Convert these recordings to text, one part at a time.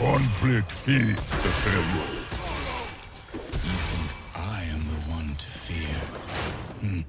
Conflict feeds the Pharaoh. You think I am the one to fear?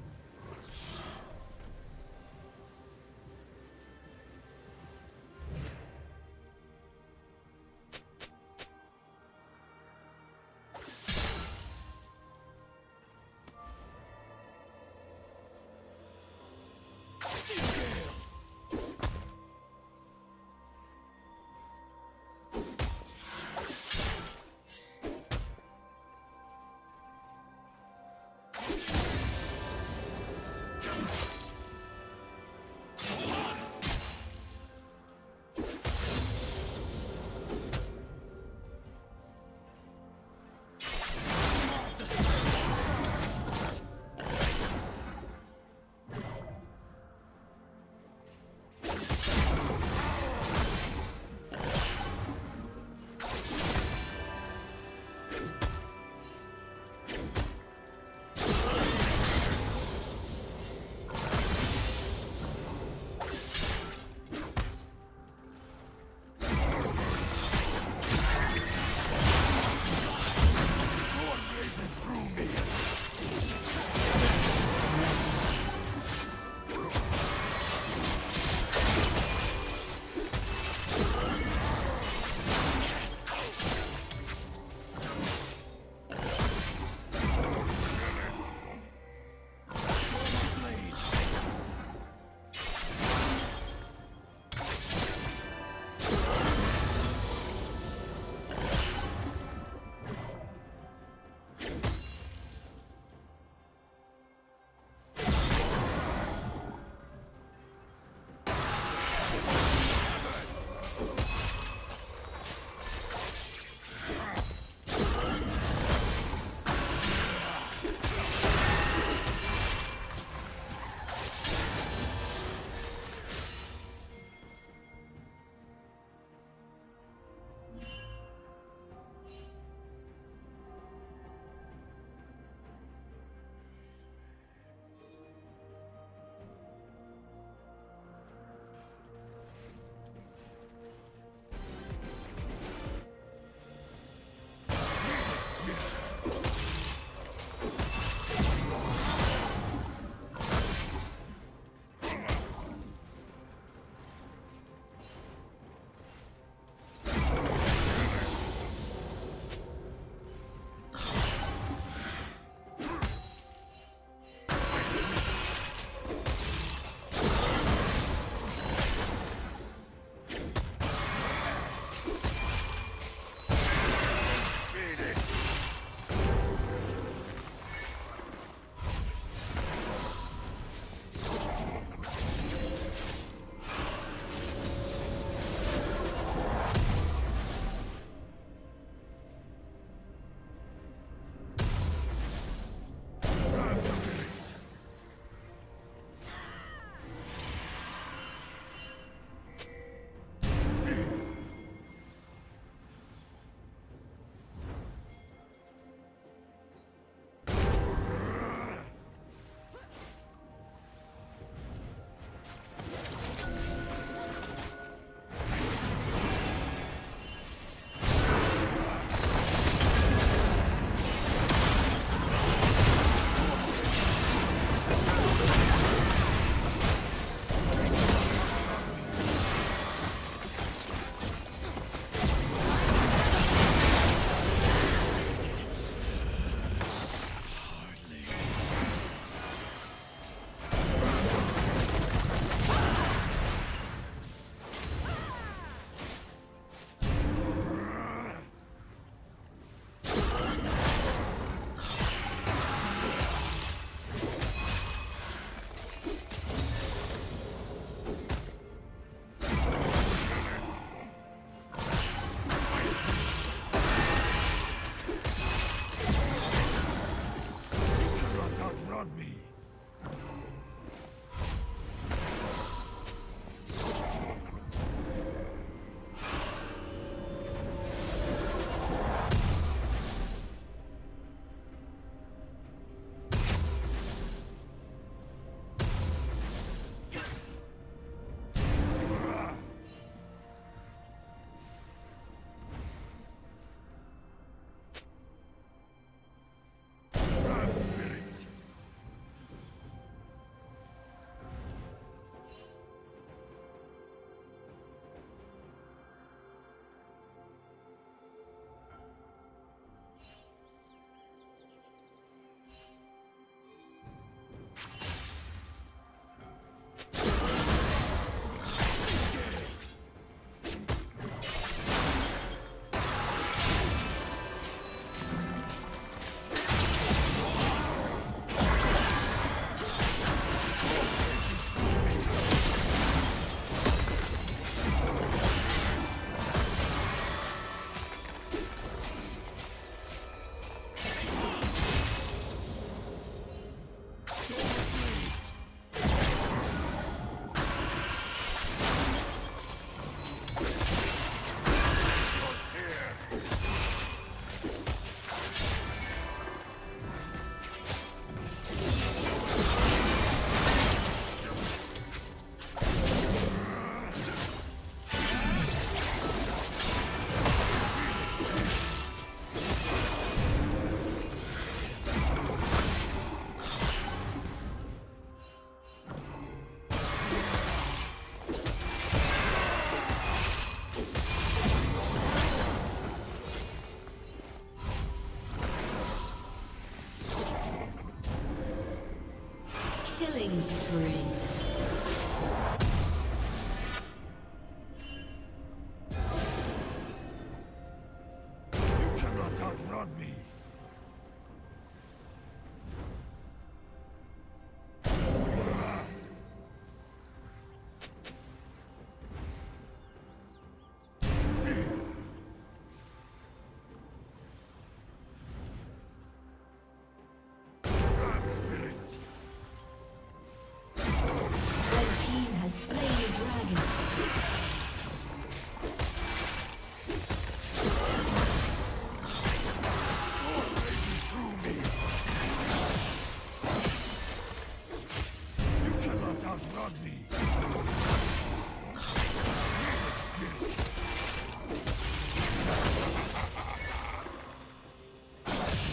outrun me.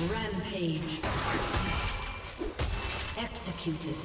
Rampage. Executed.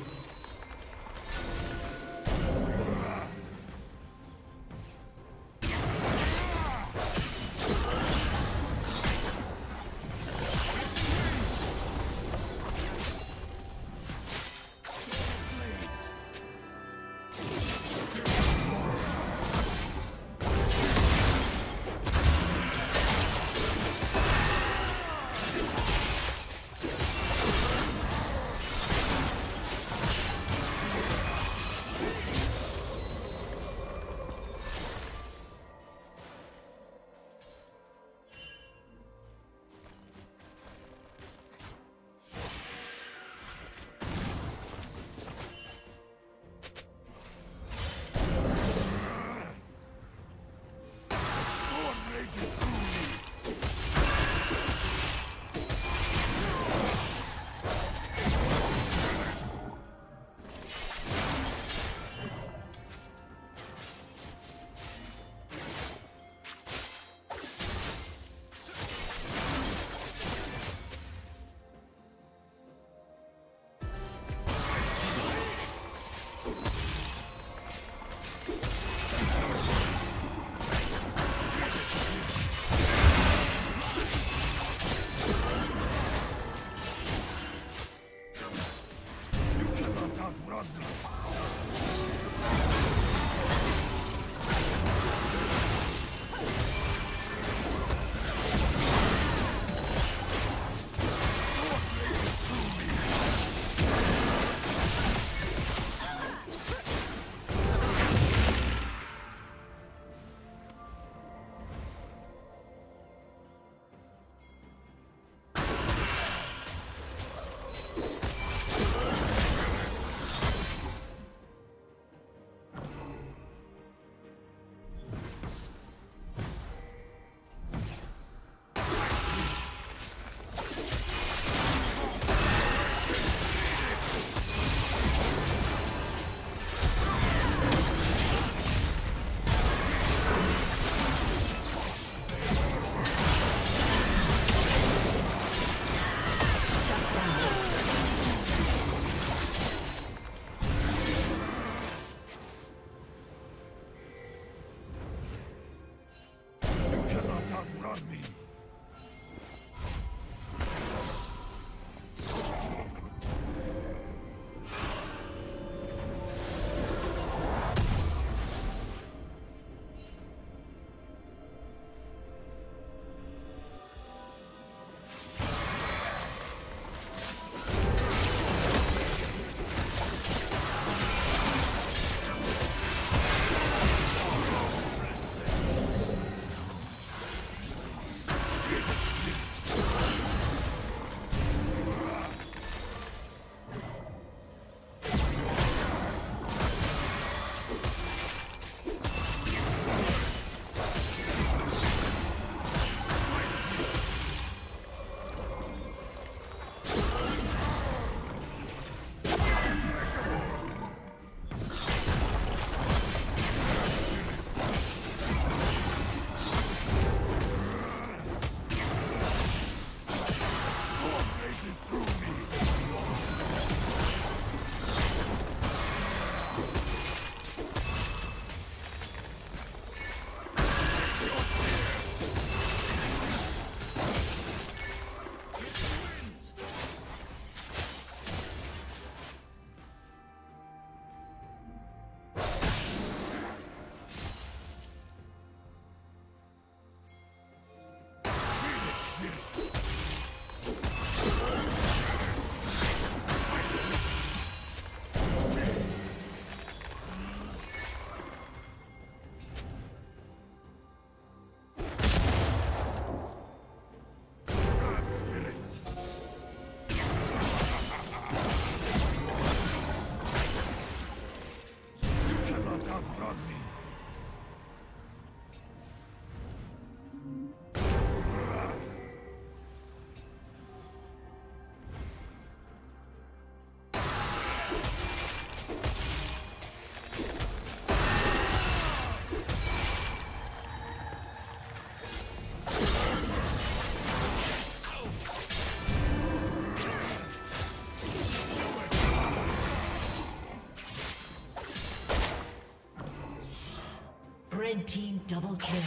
Double kill.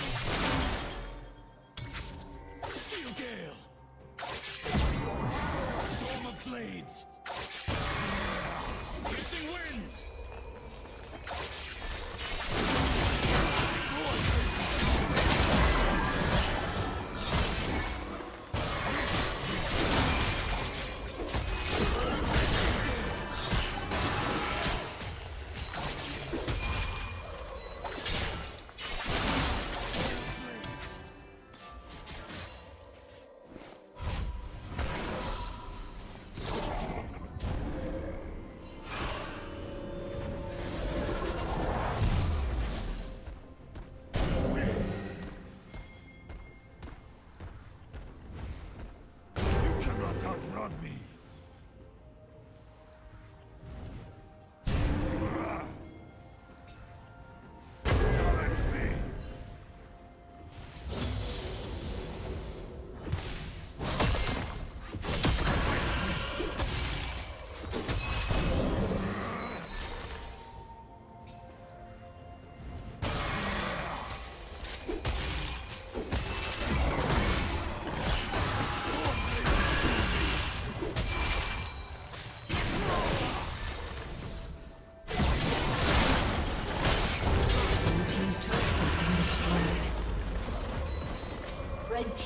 Red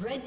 Red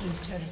team's turret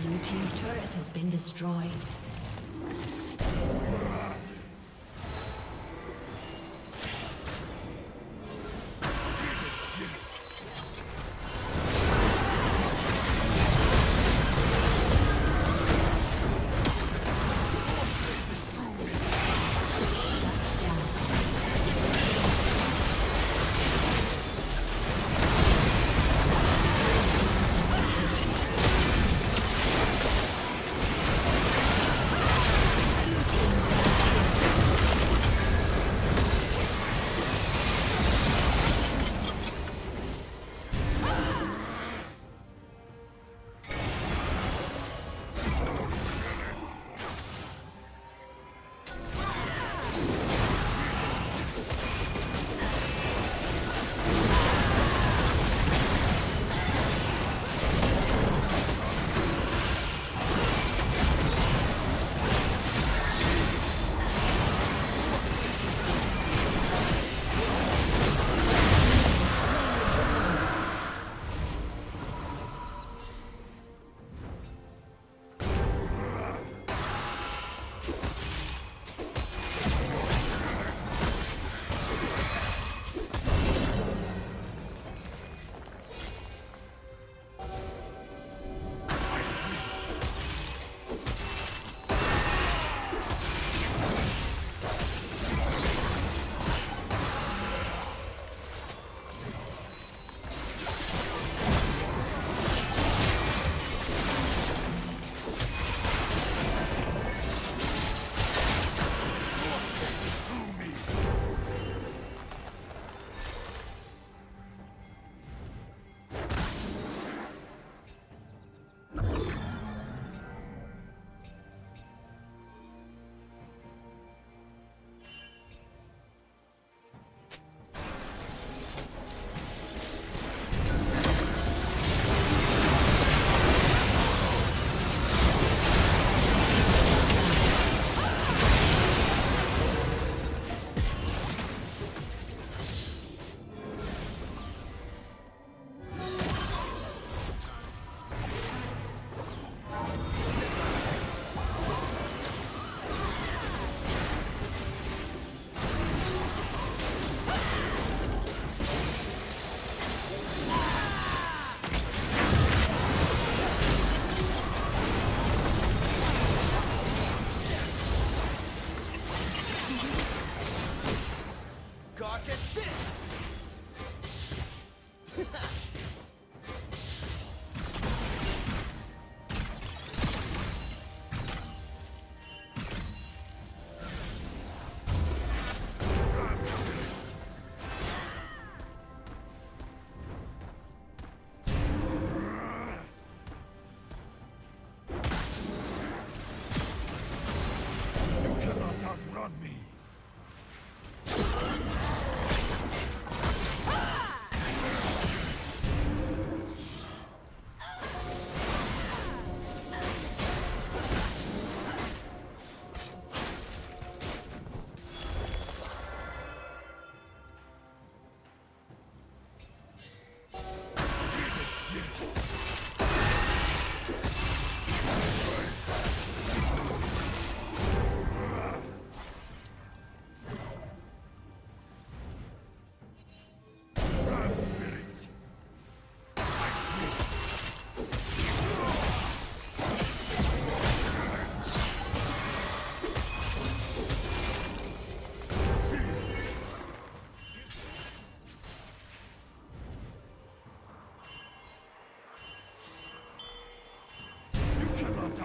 Blue team's turret has been destroyed.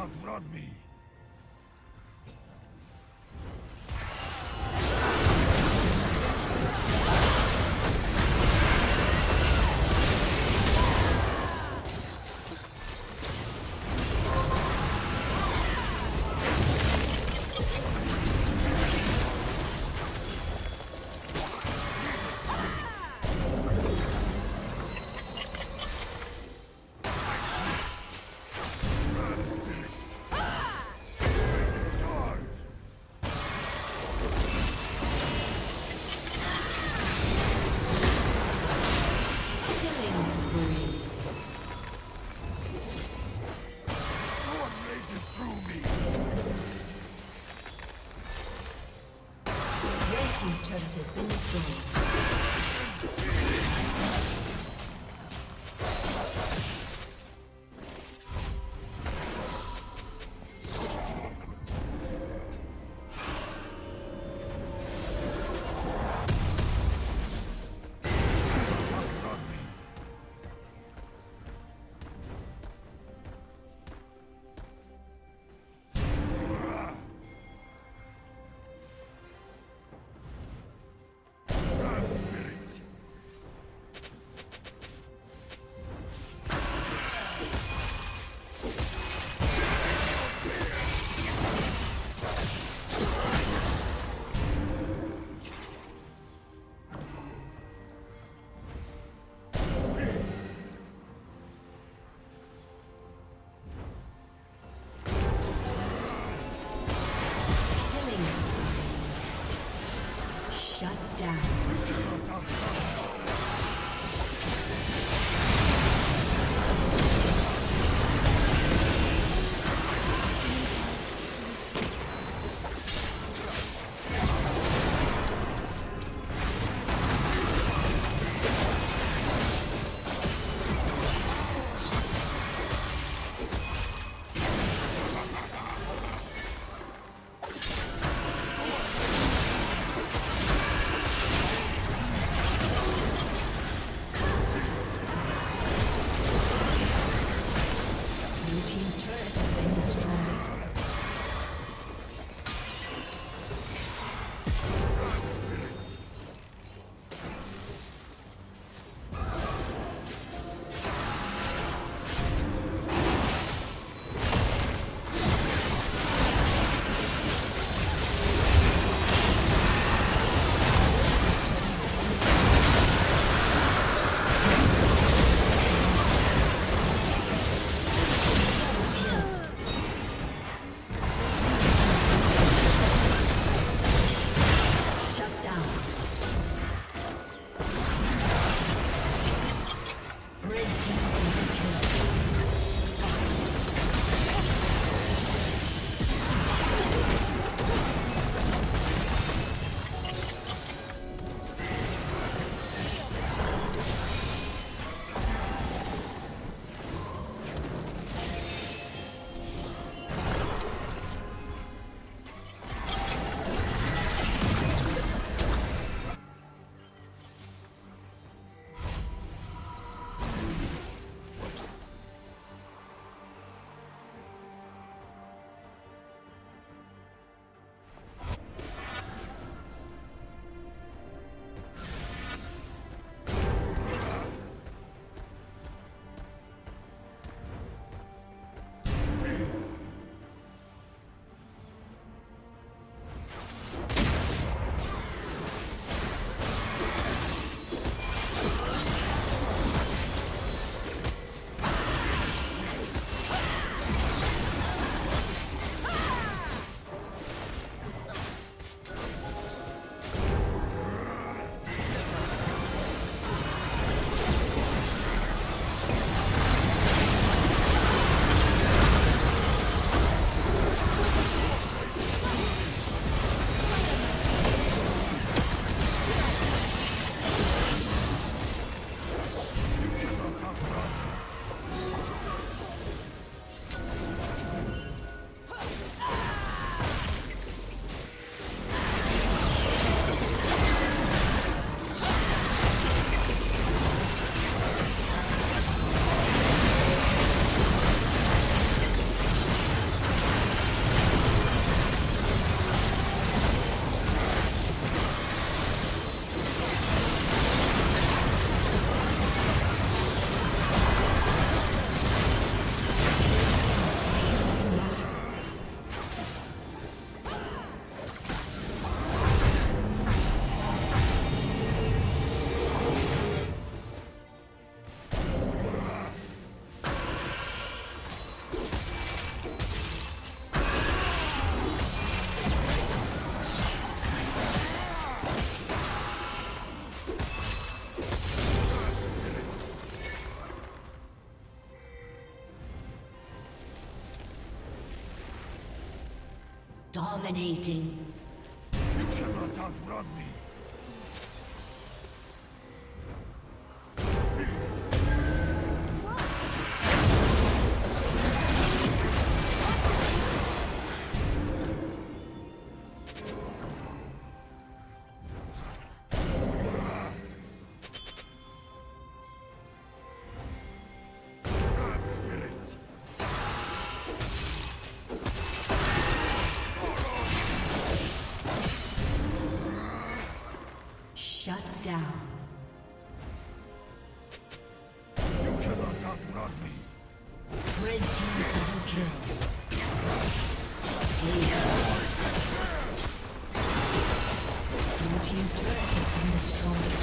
outrun me. Dominating. You cannot outrun me. Team's turret has been destroyed.